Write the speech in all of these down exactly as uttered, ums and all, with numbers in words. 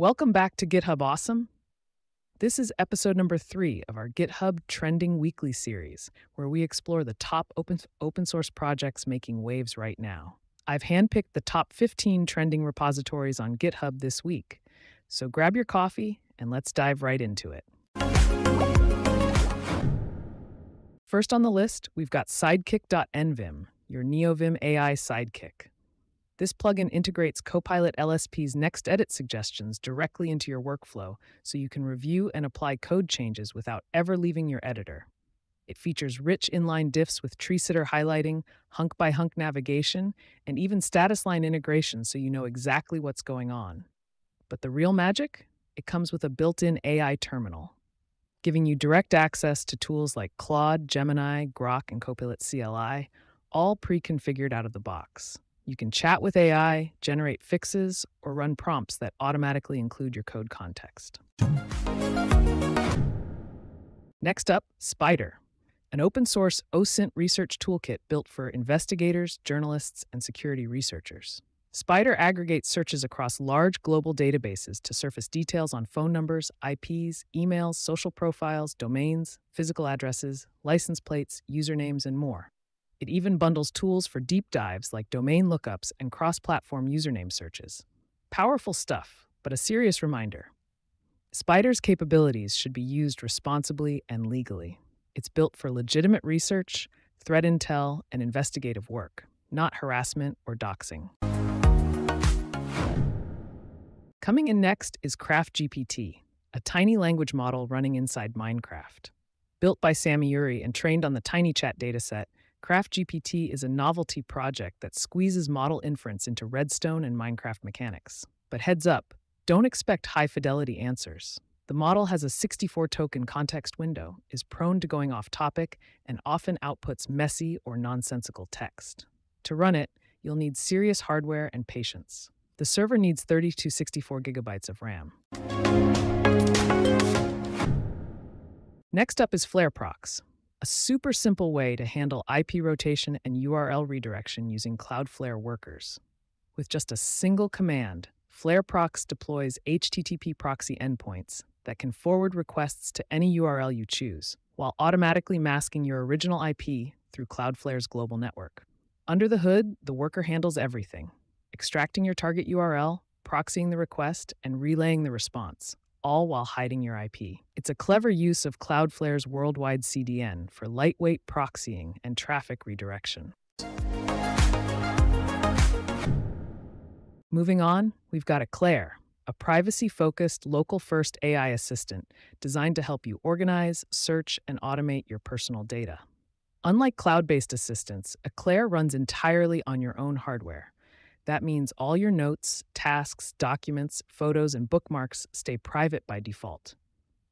Welcome back to GitHub Awesome. This is episode number three of our GitHub Trending Weekly series, where we explore the top open, open source projects making waves right now. I've handpicked the top fifteen trending repositories on GitHub this week. So grab your coffee and let's dive right into it. First on the list, we've got Sidekick.nvim, your NeoVim A I sidekick. This plugin integrates Copilot L S P's next edit suggestions directly into your workflow so you can review and apply code changes without ever leaving your editor. It features rich inline diffs with tree-sitter highlighting, hunk-by-hunk navigation, and even status line integration so you know exactly what's going on. But the real magic? It comes with a built-in A I terminal, giving you direct access to tools like Claude, Gemini, Grok, and Copilot C L I, all pre-configured out of the box. You can chat with A I, generate fixes, or run prompts that automatically include your code context. Next up, Spyder, an open-source OSINT research toolkit built for investigators, journalists, and security researchers. Spyder aggregates searches across large global databases to surface details on phone numbers, I Ps, emails, social profiles, domains, physical addresses, license plates, usernames, and more. It even bundles tools for deep dives like domain lookups and cross-platform username searches. Powerful stuff, but a serious reminder. Spyder's capabilities should be used responsibly and legally. It's built for legitimate research, threat intel, and investigative work, not harassment or doxing. Coming in next is CraftGPT, a tiny language model running inside Minecraft. Built by Sammyuri and trained on the TinyChat dataset, CraftGPT is a novelty project that squeezes model inference into Redstone and Minecraft mechanics. But heads up, don't expect high-fidelity answers. The model has a sixty-four token context window, is prone to going off topic, and often outputs messy or nonsensical text. To run it, you'll need serious hardware and patience. The server needs thirty to sixty-four gigabytes of RAM. Next up is FlareProx, a super simple way to handle I P rotation and U R L redirection using Cloudflare Workers. With just a single command, FlareProx deploys H T T P proxy endpoints that can forward requests to any U R L you choose, while automatically masking your original I P through Cloudflare's global network. Under the hood, the worker handles everything, extracting your target U R L, proxying the request, and relaying the response, all while hiding your I P. It's a clever use of Cloudflare's worldwide C D N for lightweight proxying and traffic redirection. Moving on, we've got ECLAIRE, a privacy-focused, local-first A I assistant designed to help you organize, search, and automate your personal data. Unlike cloud-based assistants, ECLAIRE runs entirely on your own hardware. That means all your notes, tasks, documents, photos, and bookmarks stay private by default.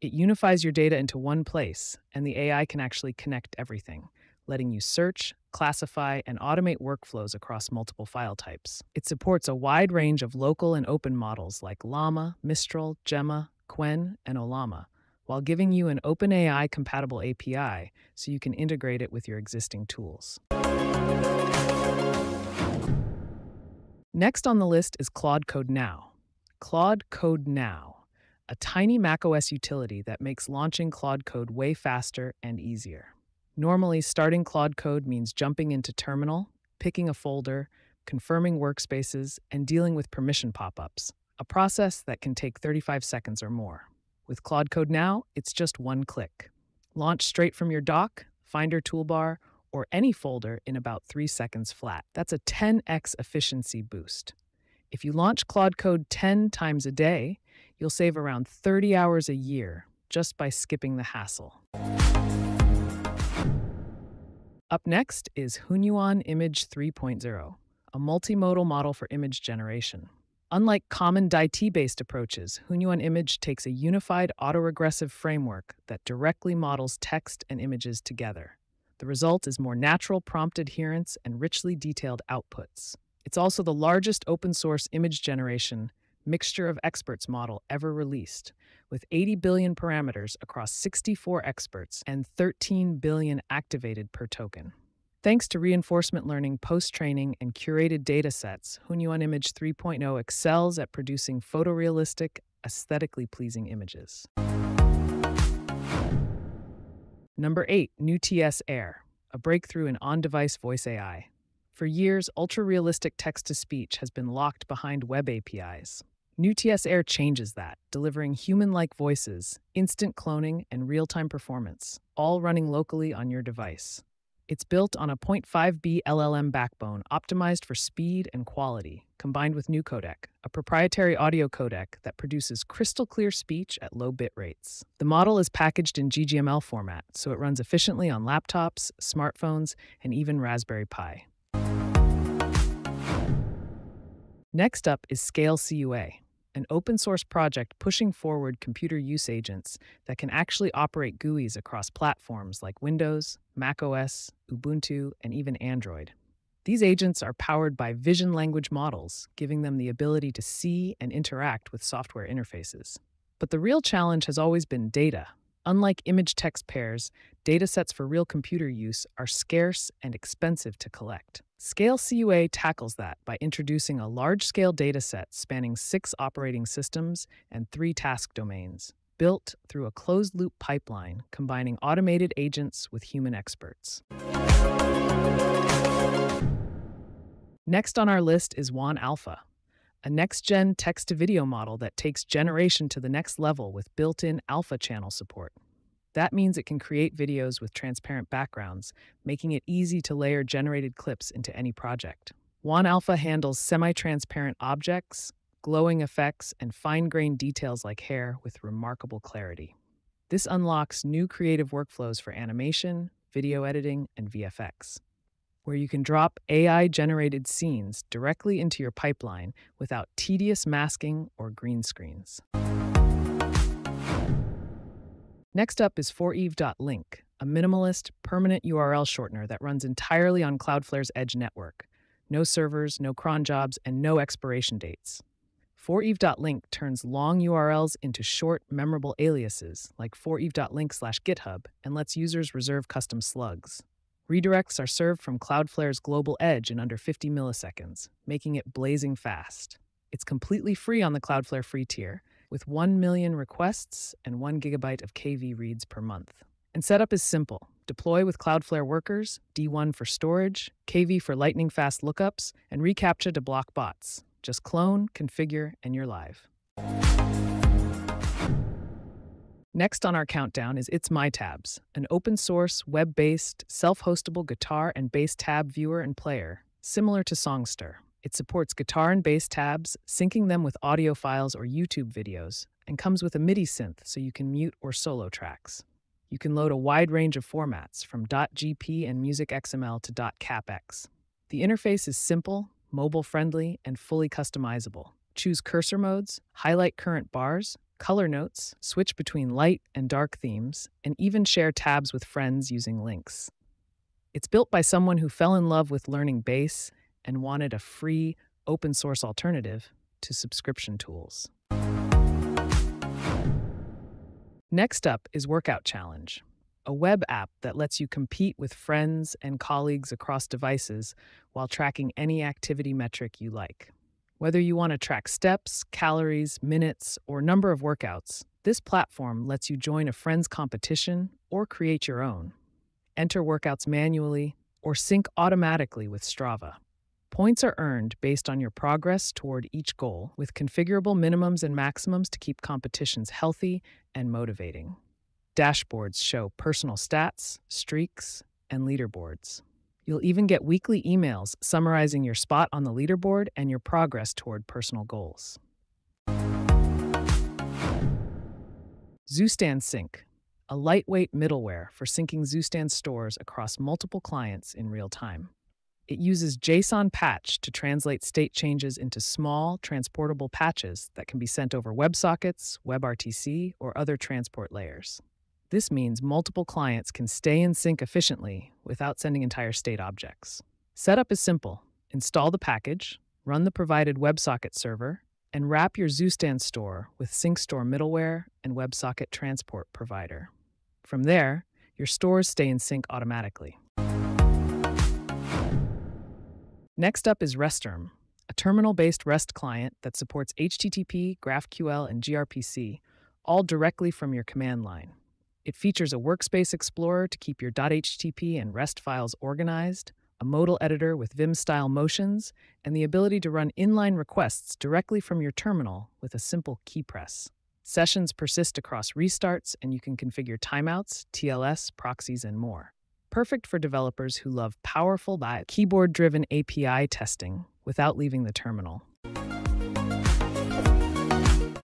It unifies your data into one place, and the A I can actually connect everything, letting you search, classify, and automate workflows across multiple file types. It supports a wide range of local and open models like Llama, Mistral, Gemma, Quen, and Olama, while giving you an OpenAI-compatible A P I so you can integrate it with your existing tools. Next on the list is Claude Code Now. Claude Code Now, a tiny macOS utility that makes launching Claude Code way faster and easier. Normally, starting Claude Code means jumping into Terminal, picking a folder, confirming workspaces, and dealing with permission pop-ups, a process that can take thirty-five seconds or more. With Claude Code Now, it's just one click. Launch straight from your dock, Finder toolbar, or any folder in about three seconds flat. That's a ten X efficiency boost. If you launch Claude Code ten times a day, you'll save around thirty hours a year just by skipping the hassle. Up next is Hunyuan Image three point oh, a multimodal model for image generation. Unlike common D I T-based approaches, Hunyuan Image takes a unified autoregressive framework that directly models text and images together. The result is more natural prompt adherence and richly detailed outputs. It's also the largest open-source image generation mixture of experts model ever released, with eighty billion parameters across sixty-four experts and thirteen billion activated per token. Thanks to reinforcement learning, post-training, and curated datasets, Hunyuan Image three point oh excels at producing photorealistic, aesthetically pleasing images. Number eight, NeuTTS Air, a breakthrough in on-device voice A I. For years, ultra-realistic text-to-speech has been locked behind web A P Is. NeuTTS Air changes that, delivering human-like voices, instant cloning, and real-time performance, all running locally on your device. It's built on a zero point five B L L M backbone optimized for speed and quality, combined with NeuCodec, a proprietary audio codec that produces crystal-clear speech at low bit rates. The model is packaged in G G M L format, so it runs efficiently on laptops, smartphones, and even Raspberry Pi. Next up is ScaleCUA, an open-source project pushing forward computer use agents that can actually operate G U Is across platforms like Windows, macOS, Ubuntu, and even Android. These agents are powered by vision language models, giving them the ability to see and interact with software interfaces. But the real challenge has always been data. Unlike image-text pairs, datasets for real computer use are scarce and expensive to collect. ScaleCUA tackles that by introducing a large-scale dataset spanning six operating systems and three task domains, built through a closed-loop pipeline combining automated agents with human experts. Next on our list is Wan-Alpha, a next-gen text-to-video model that takes generation to the next level with built-in alpha channel support. That means it can create videos with transparent backgrounds, making it easy to layer generated clips into any project. Wan-Alpha handles semi-transparent objects, glowing effects, and fine-grained details like hair with remarkable clarity. This unlocks new creative workflows for animation, video editing, and V F X, where you can drop A I-generated scenes directly into your pipeline without tedious masking or green screens. Next up is four ev dot link, a minimalist, permanent U R L shortener that runs entirely on Cloudflare's Edge network. No servers, no cron jobs, and no expiration dates. four ev dot link turns long U R Ls into short, memorable aliases, like four ev dot link slash github, and lets users reserve custom slugs. Redirects are served from Cloudflare's global edge in under fifty milliseconds, making it blazing fast. It's completely free on the Cloudflare free tier, with one million requests and one gigabyte of K V reads per month. And setup is simple. Deploy with Cloudflare Workers, D one for storage, K V for lightning-fast lookups, and reCAPTCHA to block bots. Just clone, configure, and you're live. Next on our countdown is It's My Tabs, an open-source, web-based, self-hostable guitar and bass tab viewer and player, similar to Songster. It supports guitar and bass tabs, syncing them with audio files or YouTube videos, and comes with a MIDI synth so you can mute or solo tracks. You can load a wide range of formats, from .gp and music X M L to .capx. The interface is simple, mobile-friendly, and fully customizable. Choose cursor modes, highlight current bars, color notes, switch between light and dark themes, and even share tabs with friends using links. It's built by someone who fell in love with learning bass and wanted a free, open-source alternative to subscription tools. Next up is Workout Challenge, a web app that lets you compete with friends and colleagues across devices while tracking any activity metric you like. Whether you want to track steps, calories, minutes, or number of workouts, this platform lets you join a friend's competition or create your own. Enter workouts manually or sync automatically with Strava. Points are earned based on your progress toward each goal, with configurable minimums and maximums to keep competitions healthy and motivating. Dashboards show personal stats, streaks, and leaderboards. You'll even get weekly emails summarizing your spot on the leaderboard and your progress toward personal goals. Zustand Sync, a lightweight middleware for syncing Zustand stores across multiple clients in real time. It uses JSON patch to translate state changes into small, transportable patches that can be sent over WebSockets, WebRTC, or other transport layers. This means multiple clients can stay in sync efficiently without sending entire state objects. Setup is simple. Install the package, run the provided WebSocket server, and wrap your Zustand store with SyncStore middleware and WebSocket transport provider. From there, your stores stay in sync automatically. Next up is RESTerm, a terminal-based REST client that supports H T T P, GraphQL, and gRPC, all directly from your command line. It features a workspace explorer to keep your .htp and REST files organized, a modal editor with Vim-style motions, and the ability to run inline requests directly from your terminal with a simple key press. Sessions persist across restarts, and you can configure timeouts, T L S, proxies, and more. Perfect for developers who love powerful keyboard-driven A P I testing without leaving the terminal.